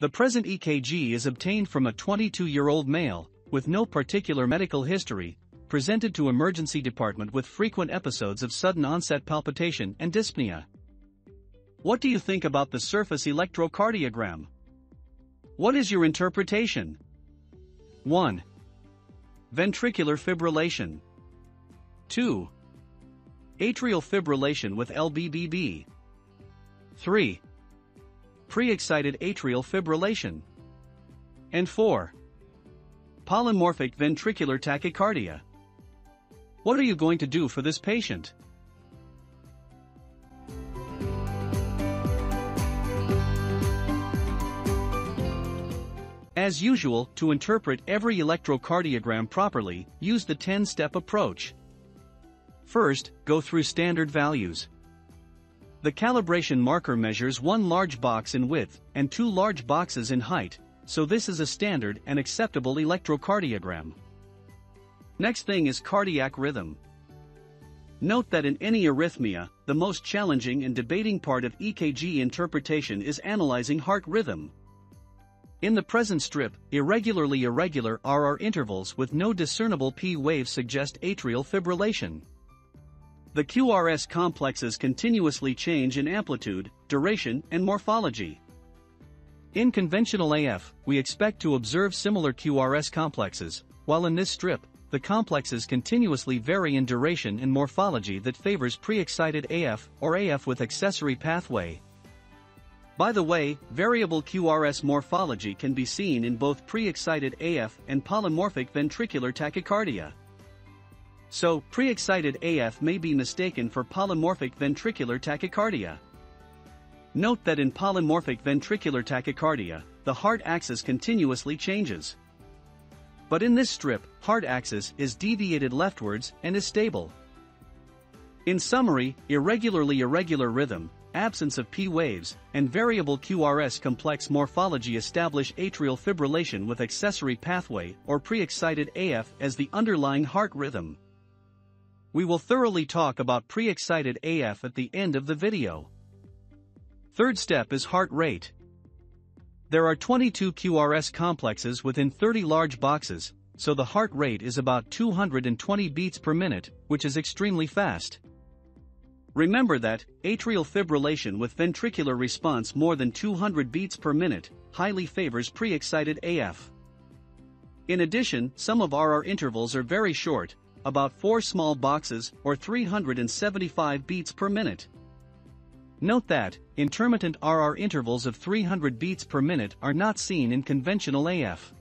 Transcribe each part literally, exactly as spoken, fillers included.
The present E K G is obtained from a twenty-two-year-old male, with no particular medical history, presented to emergency department with frequent episodes of sudden-onset palpitation and dyspnea. What do you think about the surface electrocardiogram? What is your interpretation? one. Ventricular fibrillation. two. Atrial fibrillation with L B B B. three. Pre-excited atrial fibrillation. And four. Polymorphic ventricular tachycardia. What are you going to do for this patient? As usual, to interpret every electrocardiogram properly, use the ten-step approach. First, go through standard values. The calibration marker measures one large box in width and two large boxes in height, so this is a standard and acceptable electrocardiogram. Next thing is cardiac rhythm. Note that in any arrhythmia, the most challenging and debating part of E K G interpretation is analyzing heart rhythm. In the present strip, irregularly irregular R R intervals with no discernible P waves suggest atrial fibrillation. The Q R S complexes continuously change in amplitude, duration, and morphology. In conventional A F, we expect to observe similar Q R S complexes, while in this strip, the complexes continuously vary in duration and morphology that favors pre-excited A F or A F with accessory pathway. By the way, variable Q R S morphology can be seen in both pre-excited A F and polymorphic ventricular tachycardia. So, pre-excited A F may be mistaken for polymorphic ventricular tachycardia. Note that in polymorphic ventricular tachycardia, the heart axis continuously changes. But in this strip, heart axis is deviated leftwards and is stable. In summary, irregularly irregular rhythm, absence of P waves, and variable Q R S complex morphology establish atrial fibrillation with accessory pathway or pre-excited A F as the underlying heart rhythm. We will thoroughly talk about pre-excited A F at the end of the video. Third step is heart rate. There are twenty-two Q R S complexes within thirty large boxes, so the heart rate is about two hundred twenty beats per minute, which is extremely fast. Remember that, atrial fibrillation with ventricular response more than two hundred beats per minute, highly favors pre-excited A F. In addition, some of R R intervals are very short, about four small boxes or three hundred seventy-five beats per minute. Note that, intermittent R R intervals of three hundred beats per minute are not seen in conventional A F.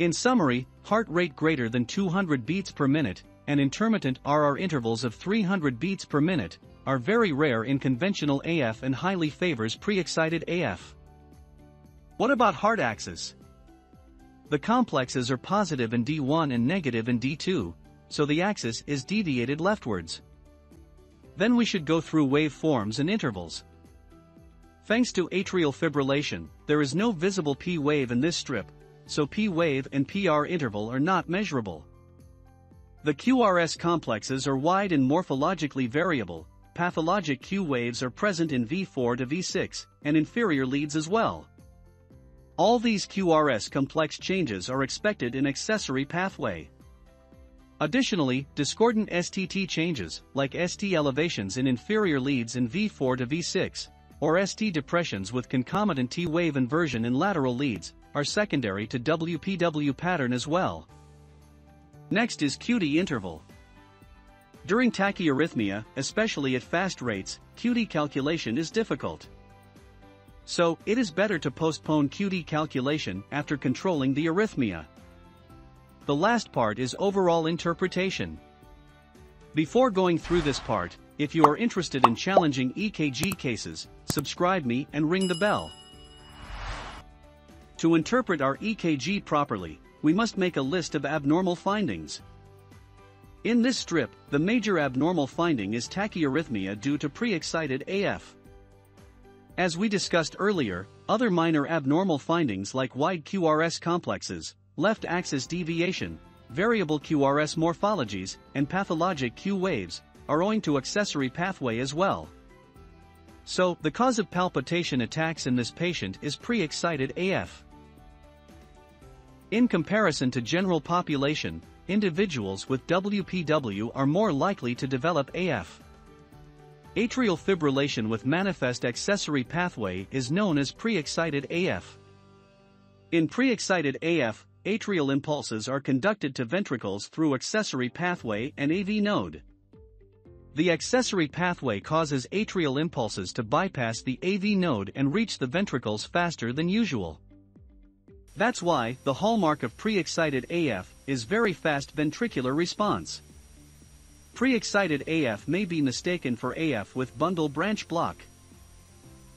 In summary, heart rate greater than two hundred beats per minute and intermittent R R intervals of three hundred beats per minute are very rare in conventional A F and highly favors pre-excited A F. What about heart axis? The complexes are positive in D one and negative in D two, so the axis is deviated leftwards. Then we should go through waveforms and intervals. Thanks to atrial fibrillation, there is no visible P wave in this strip, so P wave and P R interval are not measurable. The Q R S complexes are wide and morphologically variable, pathologic Q waves are present in V four to V six, and inferior leads as well. All these Q R S complex changes are expected in accessory pathway. Additionally, discordant S T T changes, like S T elevations in inferior leads in V four to V six, or S T depressions with concomitant T wave inversion in lateral leads, are secondary to W P W pattern as well. Next is Q T interval. During tachyarrhythmia, especially at fast rates, Q T calculation is difficult. So, it is better to postpone Q T calculation after controlling the arrhythmia. The last part is overall interpretation. Before going through this part, if you are interested in challenging E K G cases, subscribe me and ring the bell. To interpret our E K G properly, we must make a list of abnormal findings. In this strip, the major abnormal finding is tachyarrhythmia due to pre-excited A F. As we discussed earlier, other minor abnormal findings like wide Q R S complexes, left axis deviation, variable Q R S morphologies, and pathologic Q waves, are owing to accessory pathway as well. So, the cause of palpitation attacks in this patient is pre-excited A F. In comparison to general population, individuals with W P W are more likely to develop A F. Atrial fibrillation with manifest accessory pathway is known as pre-excited A F. In pre-excited A F, atrial impulses are conducted to ventricles through accessory pathway and A V node. The accessory pathway causes atrial impulses to bypass the A V node and reach the ventricles faster than usual. That's why the hallmark of pre-excited A F is very fast ventricular response. Pre-excited A F may be mistaken for A F with bundle branch block.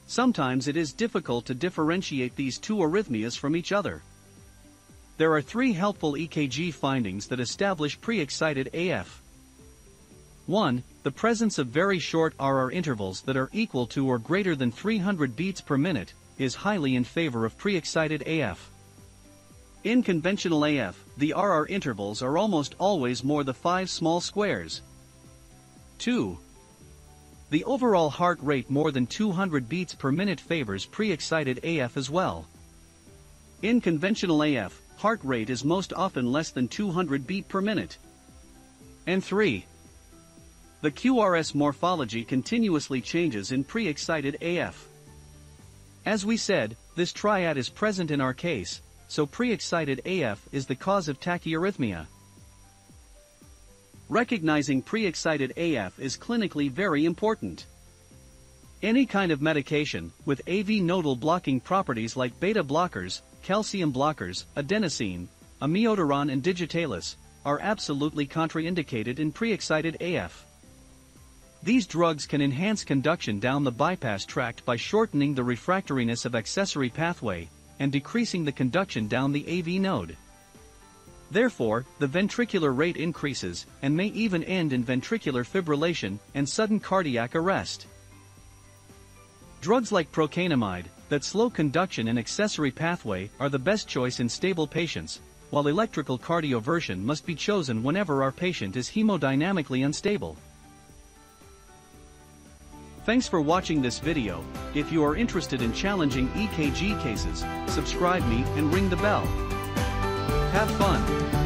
Sometimes it is difficult to differentiate these two arrhythmias from each other. There are three helpful E K G findings that establish pre-excited A F. one. The presence of very short R R intervals that are equal to or greater than three hundred beats per minute is highly in favor of pre-excited A F. In conventional A F, the R R intervals are almost always more than five small squares. two. The overall heart rate more than two hundred beats per minute favors pre-excited A F as well. In conventional A F, heart rate is most often less than two hundred beats per minute. And three. The Q R S morphology continuously changes in pre-excited A F. As we said, this triad is present in our case, so pre-excited A F is the cause of tachyarrhythmia. Recognizing pre-excited A F is clinically very important. Any kind of medication, with A V nodal blocking properties like beta blockers, calcium blockers, adenosine, amiodarone and digitalis, are absolutely contraindicated in pre-excited A F. These drugs can enhance conduction down the bypass tract by shortening the refractoriness of accessory pathway and decreasing the conduction down the A V node. Therefore, the ventricular rate increases and may even end in ventricular fibrillation and sudden cardiac arrest. Drugs like procainamide, that slow conduction and accessory pathway, are the best choice in stable patients, while electrical cardioversion must be chosen whenever our patient is hemodynamically unstable. Thanks for watching this video. If you are interested in challenging E K G cases, subscribe me and ring the bell. Have fun!